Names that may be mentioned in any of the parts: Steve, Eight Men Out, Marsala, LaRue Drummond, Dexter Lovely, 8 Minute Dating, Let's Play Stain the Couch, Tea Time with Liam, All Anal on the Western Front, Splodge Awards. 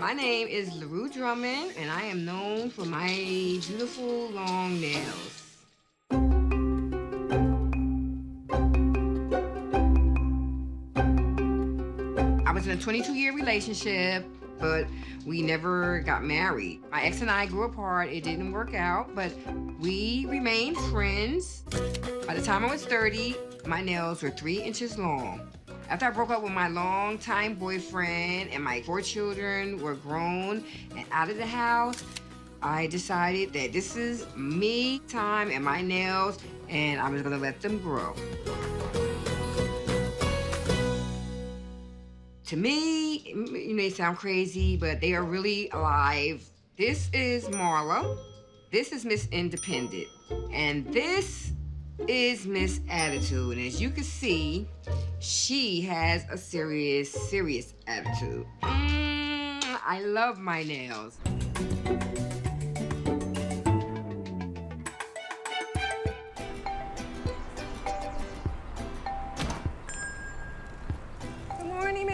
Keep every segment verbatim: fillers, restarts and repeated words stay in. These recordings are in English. My name is LaRue Drummond, and I am known for my beautiful long nails. I was in a twenty-two year relationship, but we never got married. My ex and I grew apart. It didn't work out, but we remained friends. By the time I was thirty, my nails were three inches long. After I broke up with my longtime boyfriend and my four children were grown and out of the house, I decided that this is me time and my nails, and I'm just gonna let them grow. To me, it may sound crazy, but they are really alive. This is Marla. This is Miss Independent. And this is Miss Attitude. And as you can see, she has a serious, serious attitude. Mm, I love my nails. Good morning,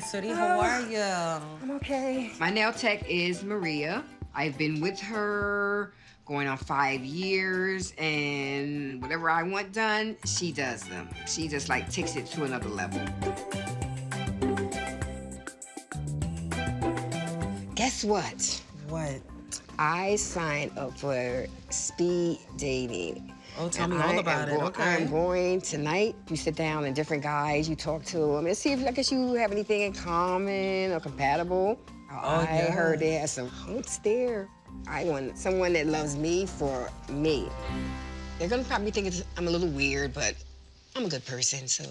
sweetie. How are you? I'm okay. My nail tech is Maria. I've been with her going on five years, and whatever I want done, she does them. She just, like, takes it to another level. Guess what? What? I signed up for speed dating. Oh, tell and me all I about it. Okay. I'm going tonight. You sit down and different guys, you talk to them and see if, I guess, you have anything in common or compatible. Oh, I yes. heard they had some hunks there. I want someone that loves me for me. They're gonna probably think it's, I'm a little weird, but I'm a good person, so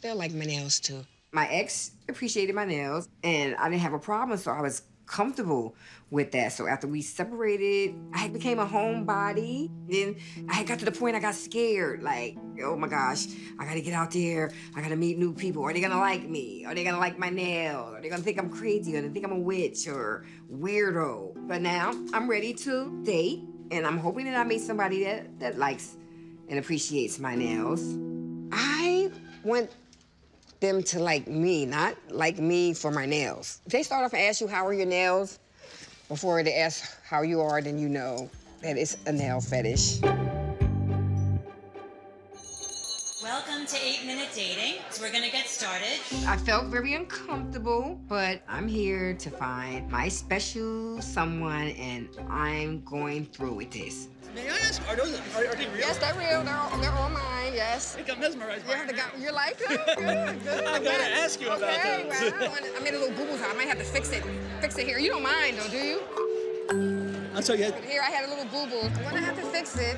they'll like my nails too. My ex appreciated my nails, and I didn't have a problem, so I was comfortable with that. So after we separated, I became a homebody. Then I got to the point I got scared, like, oh my gosh, I gotta get out there, I gotta meet new people. Are they gonna like me? Are they gonna like my nails? Are they gonna think I'm crazy? Are they think I'm a witch or weirdo? But now I'm ready to date, and I'm hoping that I meet somebody that, that likes and appreciates my nails. I want them to like me, not like me for my nails. If they start off and ask you, how are your nails? Before they ask how you are, then you know that it's a nail fetish. Welcome to eight minute dating. So we're gonna get started. I felt very uncomfortable, but I'm here to find my special someone, and I'm going through with this. May I ask, are those, are, are they real? Yes, they're real. They're all, they're all mine, yes. I think I'm mesmerized by them. You like them? Good, good. I gotta ask you about that. Okay, well, I made a little Google time. I might have to fix it. Fix it here. You don't mind, though, do you? I'm sorry, you had... Here, I had a little boo-boo. I'm gonna have to fix it.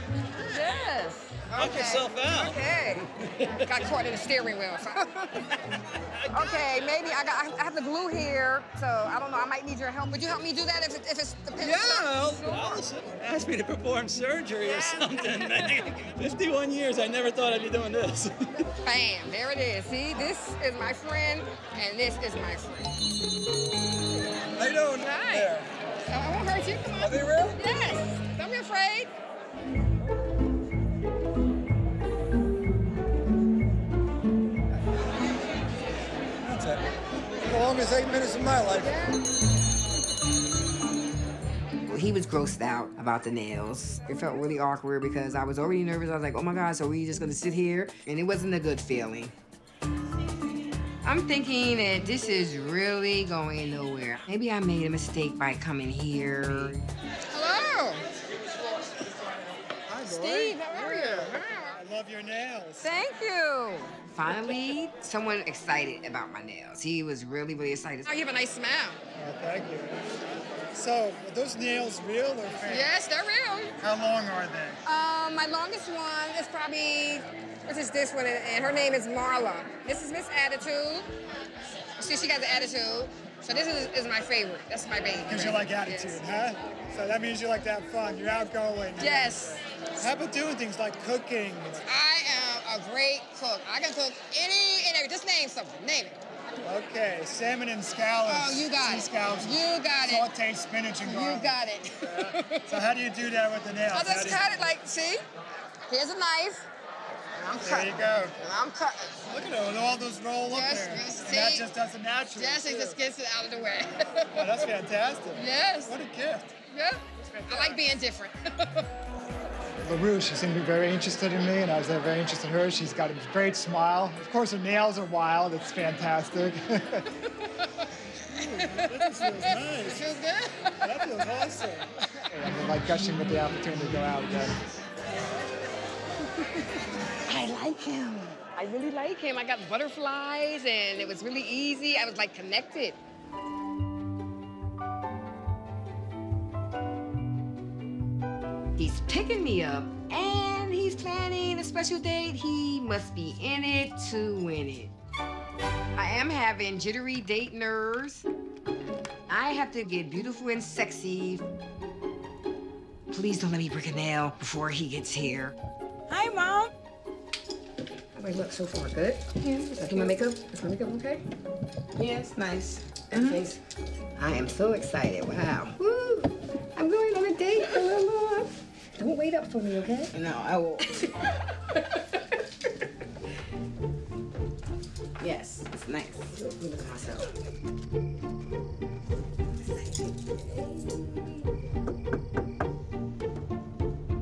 Yes. Knock okay. yourself out. Okay. Got caught in the steering wheel. So. Okay, maybe I got. I have the glue here, so I don't know. I might need your help. Would you help me do that if, it, if it's the pin? Yeah, I'll ask me to perform surgery or something. fifty-one years, I never thought I'd be doing this. Bam! There it is. See, this is my friend, and this is my friend. How you doing? Nice. There. So I won't hurt you. Come on. Are they real? Yes. Don't be afraid. Longest eight minutes of my life. Well, he was grossed out about the nails. It felt really awkward because I was already nervous. I was like, oh my God, so we just gonna sit here? And it wasn't a good feeling. I'm thinking that this is really going nowhere. Maybe I made a mistake by coming here. Hello. Hi, boy. Steve, how are you? I love your nails. Thank you. Finally, someone excited about my nails. He was really, really excited. Oh, you have a nice smile. Oh, thank you. So, are those nails real or fake? Yes, they're real. How long are they? Um, my longest one is probably, this is this one, and her name is Marla. This is Miss Attitude. See, she got the attitude. So this is, is my favorite. That's my baby. Because you like attitude, yes. huh? So that means you like to have fun. You're outgoing. Yes. How about doing things like cooking? I am a great cook. I can cook any and every. Just name something. Name it. Okay, salmon and scallops. Oh, you got sea it. Scallops. You got sauteed it. Sauteed spinach and garlic. You got it. Yeah. So how do you do that with the nails? I just cut you... it like, see? Here's a knife. And I'm cutting. There you go. And I'm cutting. Look at her, all those roll up there. Take, that just does it naturally. Jesse just gets it out of the way. Oh, that's fantastic. Yes. What a gift. Yep. I like being different. LaRue, she seemed to be very interested in me, and I was very interested in her. She's got a great smile. Of course, her nails are wild. It's fantastic. Ooh, this feels nice. Feels good? That feels awesome. I'm like gushing with the opportunity to go out again. I like him. I really like him. I got butterflies, and it was really easy. I was, like, connected. He's picking me up, and he's planning a special date. He must be in it to win it. I am having jittery date nerves. I have to get beautiful and sexy. Please don't let me break a nail before he gets here. Hi, Mom. How do I look so far? Good? Yeah. Is my makeup? Is my makeup okay? Yeah, it's nice. Mm-hmm. Nice. I am so excited. Wow. Woo! I'm going on a date for love. Don't wait up for me, okay? No, I won't. Yes, it's nice.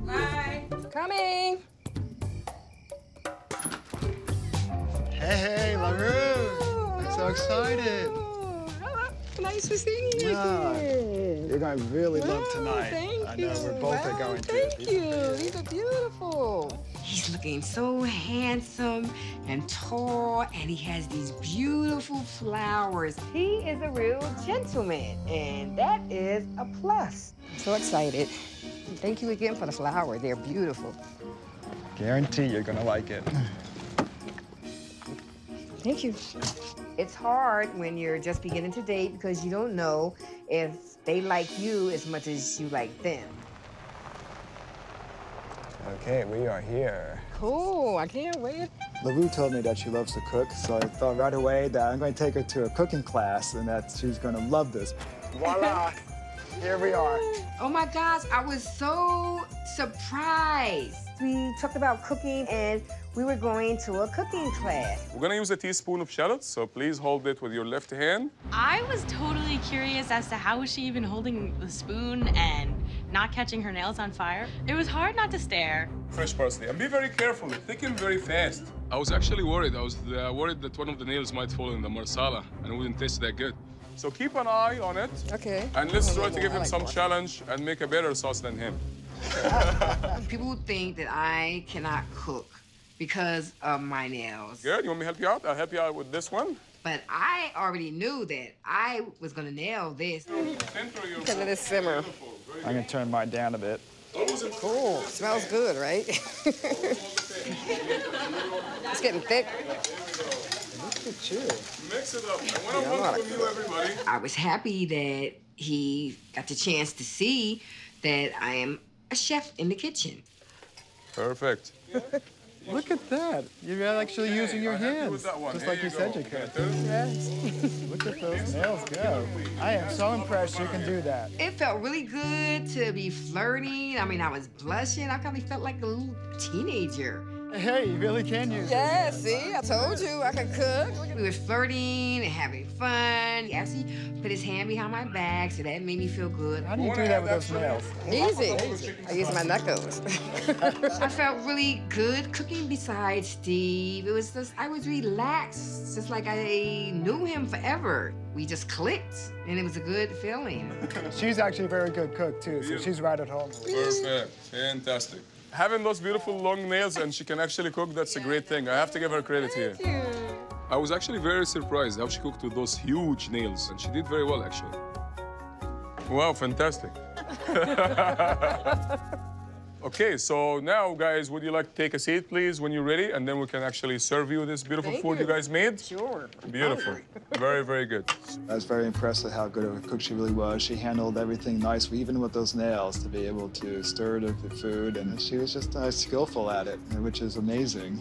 Hi. Coming. Hey, hey, LaRue. I'm so excited. Nice to see you. Yeah. You're going to really wow, love tonight. Thank I know you. We're both wow, are going thank to. Thank you. These are beautiful. He's looking so handsome and tall, and he has these beautiful flowers. He is a real gentleman, and that is a plus. I'm so excited. Thank you again for the flower. They're beautiful. Guarantee you're going to like it. Thank you. It's hard when you're just beginning to date because you don't know if they like you as much as you like them. Okay, we are here. Cool, I can't wait. LaRue told me that she loves to cook, so I thought right away that I'm going to take her to a cooking class and that she's going to love this. Voila, here we are. Oh my gosh, I was so surprised. We talked about cooking, and we were going to a cooking class. We're going to use a teaspoon of shallots, so please hold it with your left hand. I was totally curious as to how was she even holding the spoon and not catching her nails on fire. It was hard not to stare. Fresh parsley. And be very careful. It thickens very fast. I was actually worried. I was uh, worried that one of the nails might fall in the marsala, and it wouldn't taste that good. So keep an eye on it. OK. And let's try to give him some challenge and make a better sauce than him. People think that I cannot cook because of my nails. Good. You want me to help you out? I'll help you out with this one. But I already knew that I was going to nail this. Because of this simmer. I'm going to turn mine down a bit. Cool. Smells good, right? It's getting thick. Look at you. Mix it up. I want to welcome you, everybody. I was happy that he got the chance to see that I am a chef in the kitchen. Perfect. Look at that. You're actually okay, using your hands, that one. Just there like you, you said you could. Yes. Look at those nails go. I am so impressed you can do that. It felt really good to be flirting. I mean, I was blushing. I probably felt like a little teenager. Hey, you really can use it. Yeah, see, I told you I could cook. We were flirting and having fun. He actually put his hand behind my back, so that made me feel good. How do you do that with those nails? Easy. Easy. I use my knuckles. I felt really good cooking beside Steve. It was just, I was relaxed, just like I knew him forever. We just clicked, and it was a good feeling. She's actually a very good cook, too, so she's right at home. Perfect. Fantastic. Having those beautiful long nails and she can actually cook, that's a great thing. I have to give her credit here. Thank you. I was actually very surprised how she cooked with those huge nails, and she did very well, actually. Wow, fantastic. Okay, so now, guys, would you like to take a seat, please, when you're ready, and then we can actually serve you this beautiful Thank food you. you guys made? Sure. Beautiful. Very, very good. I was very impressed with how good of a cook she really was. She handled everything nicely, even with those nails, to be able to stir the food, and she was just uh, skillful at it, which is amazing.